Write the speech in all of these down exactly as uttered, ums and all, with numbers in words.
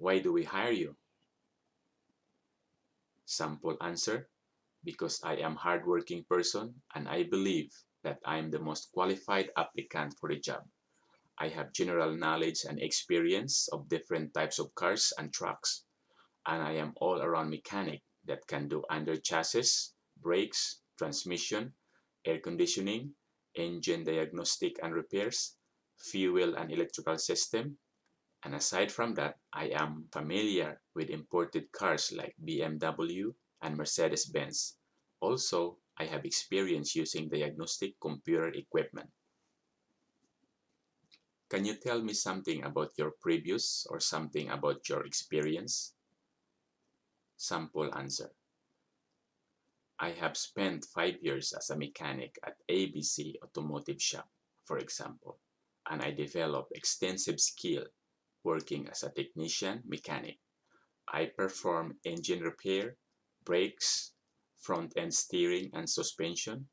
Why do we hire you? Sample answer, because I am a hardworking person and I believe that I am the most qualified applicant for the job. I have general knowledge and experience of different types of cars and trucks, and I am all-around mechanic that can do under chassis, brakes, transmission, air conditioning, engine diagnostic and repairs, fuel and electrical system, and aside from that, I am familiar with imported cars like B M W and Mercedes-Benz. Also, I have experience using diagnostic computer equipment. Can you tell me something about your previous or something about your experience? Sample answer. I have spent five years as a mechanic at A B C Automotive Shop, for example, and I developed extensive skill working as a technician mechanic. I perform engine repair, brakes, front-end steering and suspension,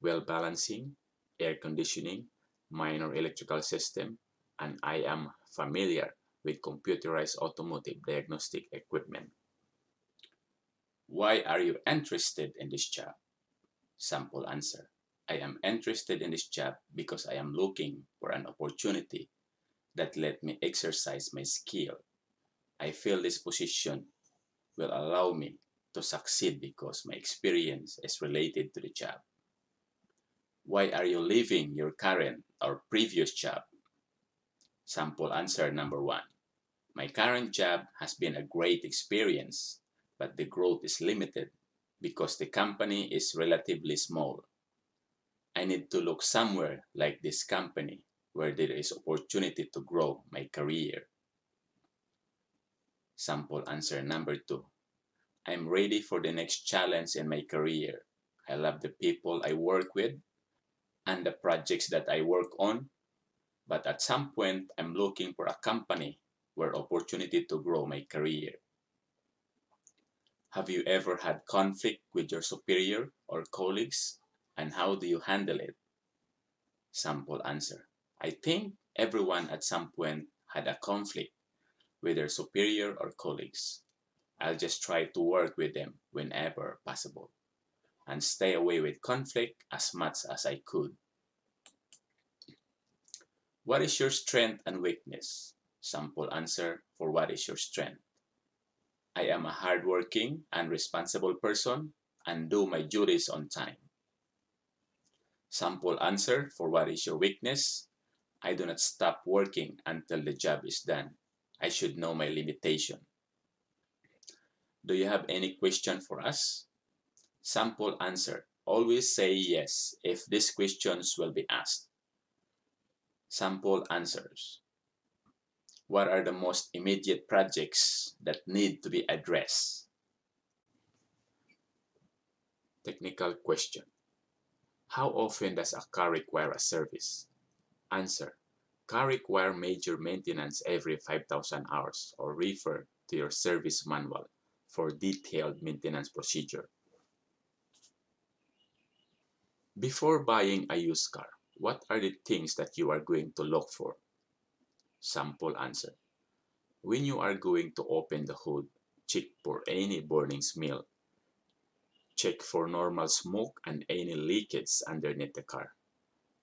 wheel balancing, air conditioning, minor electrical system, and I am familiar with computerized automotive diagnostic equipment. Why are you interested in this job? Sample answer. I am interested in this job because I am looking for an opportunity that let me exercise my skill. I feel this position will allow me to succeed because my experience is related to the job. Why are you leaving your current or previous job? Sample answer number one. My current job has been a great experience, but the growth is limited because the company is relatively small. I need to look somewhere like this company where there is opportunity to grow my career. Sample answer number two. I'm ready for the next challenge in my career. I love the people I work with and the projects that I work on, but at some point I'm looking for a company where opportunity to grow my career. Have you ever had conflict with your superior or colleagues, and how do you handle it? Sample answer. I think everyone at some point had a conflict with their superior or colleagues. I'll just try to work with them whenever possible and stay away with conflict as much as I could. What is your strength and weakness? Sample answer for what is your strength. I am a hardworking and responsible person and do my duties on time. Sample answer for what is your weakness? I do not stop working until the job is done. I should know my limitation. Do you have any question for us? Sample answer. Always say yes if these questions will be asked. Sample answers. What are the most immediate projects that need to be addressed? Technical question. How often does a car require a service? Answer. Car require major maintenance every five thousand hours, or refer to your service manual for detailed maintenance procedure. Before buying a used car, what are the things that you are going to look for? Sample answer. When you are going to open the hood, check for any burning smell. Check for normal smoke and any leakage underneath the car.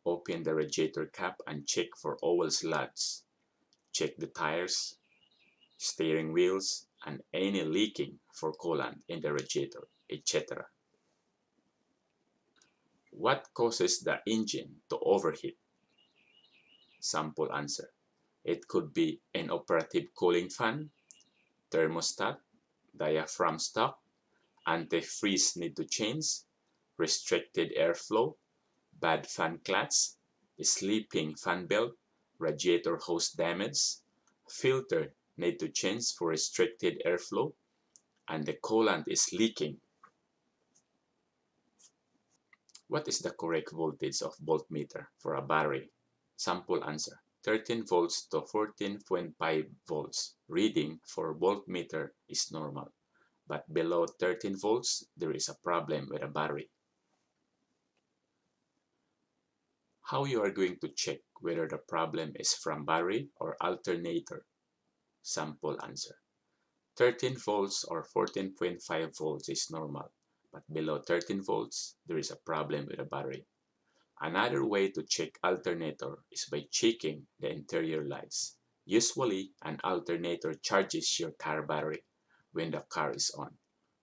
Open the radiator cap and check for oil sludge. Check the tires, steering wheels, and any leaking for coolant in the radiator, et cetera. What causes the engine to overheat? Sample answer. It could be an operative cooling fan, thermostat, diaphragm stop, antifreeze need to change, restricted airflow, bad fan clutch, sleeping fan belt, radiator hose damage, filter need to change for restricted airflow, and the coolant is leaking. What is the correct voltage of voltmeter for a battery? Sample answer. thirteen volts to fourteen point five volts reading for voltmeter is normal, but below thirteen volts there is a problem with a battery. How you are going to check whether the problem is from battery or alternator? sample answer. thirteen volts or fourteen point five volts is normal, but below thirteen volts, there is a problem with the battery. Another way to check alternator is by checking the interior lights. Usually, an alternator charges your car battery when the car is on.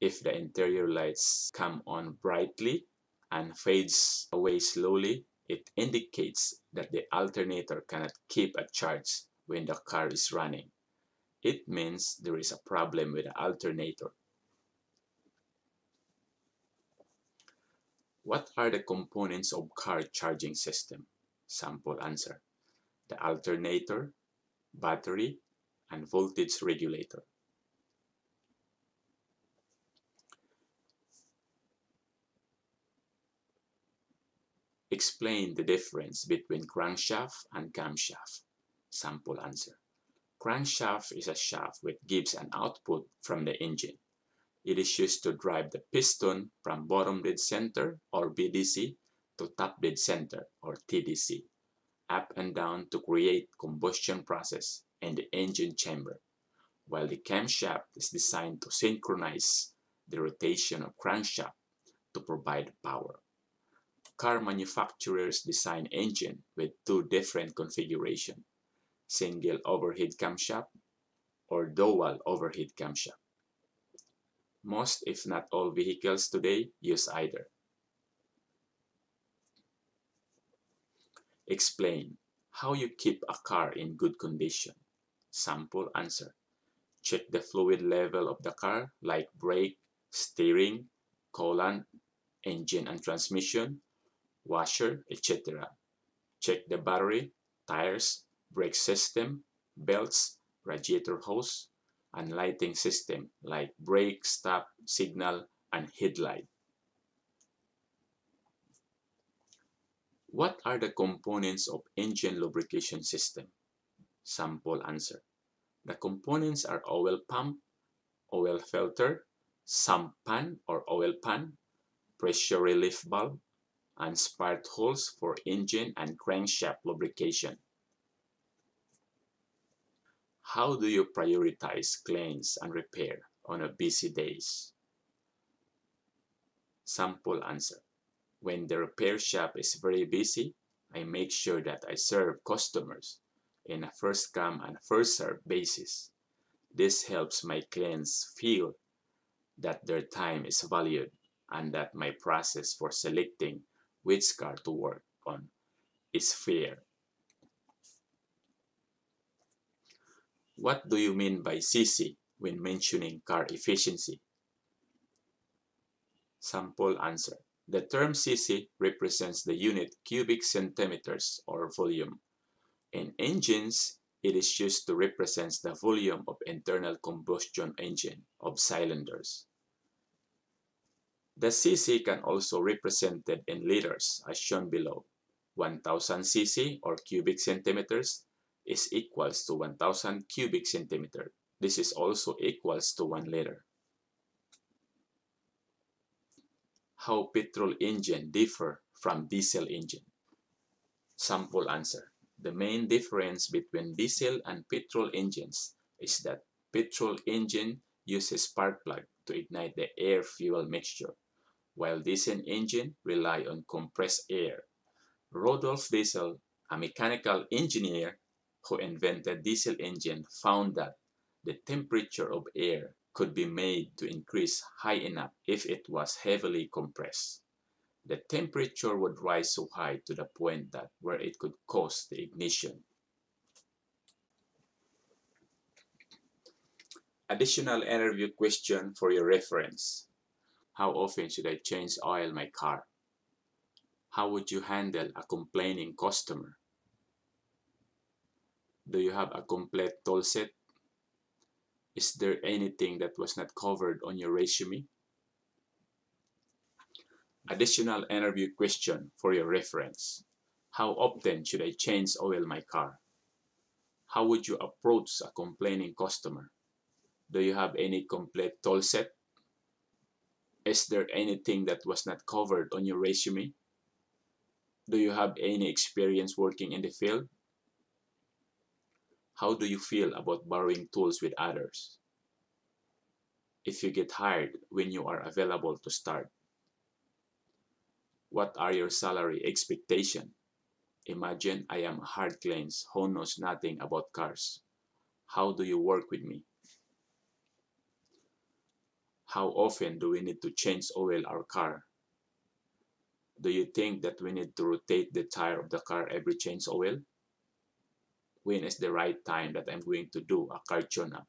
If the interior lights come on brightly and fades away slowly, it indicates that the alternator cannot keep a charge when the car is running. It means there is a problem with the alternator. What are the components of car charging system? Sample answer. The alternator, battery, and voltage regulator. Explain the difference between crankshaft and camshaft. Sample answer. Crankshaft is a shaft which gives an output from the engine. It is used to drive the piston from bottom dead center or B D C to top dead center or T D C, up and down to create combustion process in the engine chamber, while the camshaft is designed to synchronize the rotation of crankshaft to provide power. Car manufacturers design engine with two different configurations, single overhead camshaft or dual overhead camshaft. Most, if not all, vehicles today use either. Explain how you keep a car in good condition. Sample answer. Check the fluid level of the car like brake, steering, coolant, engine and transmission, washer, et cetera. Check the battery, tires, brake system, belts, radiator hose, and lighting system like brake, stop, signal, and headlight. What are the components of engine lubrication system? Sample answer. The components are oil pump, oil filter, sampan or oil pan, pressure relief valve, and spart holes for engine and crankshaft lubrication. How do you prioritize cleans and repair on a busy days? Sample answer. When the repair shop is very busy, I make sure that I serve customers in a first come and first serve basis. This helps my clients feel that their time is valued and that my process for selecting which car to work on is fair. What do you mean by C C when mentioning car efficiency? Sample answer. The term C C represents the unit cubic centimeters or volume. In engines, it is used to represent the volume of internal combustion engine of cylinders. The C C can also be represented in liters as shown below. one thousand C C or cubic centimeters is equals to one thousand cubic centimeter. This is also equals to one liter. How petrol engine differ from diesel engine? Sample answer. The main difference between diesel and petrol engines is that petrol engine uses spark plug to ignite the air-fuel mixture, while diesel engine rely on compressed air. Rudolf Diesel, a mechanical engineer, who invented diesel engine, found that the temperature of air could be made to increase high enough if it was heavily compressed. The temperature would rise so high to the point that where it could cause the ignition. Additional interview question for your reference. How often should I change oil in my car? How would you handle a complaining customer? Do you have a complete tool set? Is there anything that was not covered on your resume? Additional interview question for your reference. How often should I change oil in my car? How would you approach a complaining customer? Do you have any complete tool set? Is there anything that was not covered on your resume? Do you have any experience working in the field? How do you feel about borrowing tools with others? If you get hired, when you are available to start? What are your salary expectations? Imagine I am hard claims who knows nothing about cars. How do you work with me? How often do we need to change oil our car? Do you think that we need to rotate the tire of the car every change oil? When is the right time that I'm going to do a car tune-up?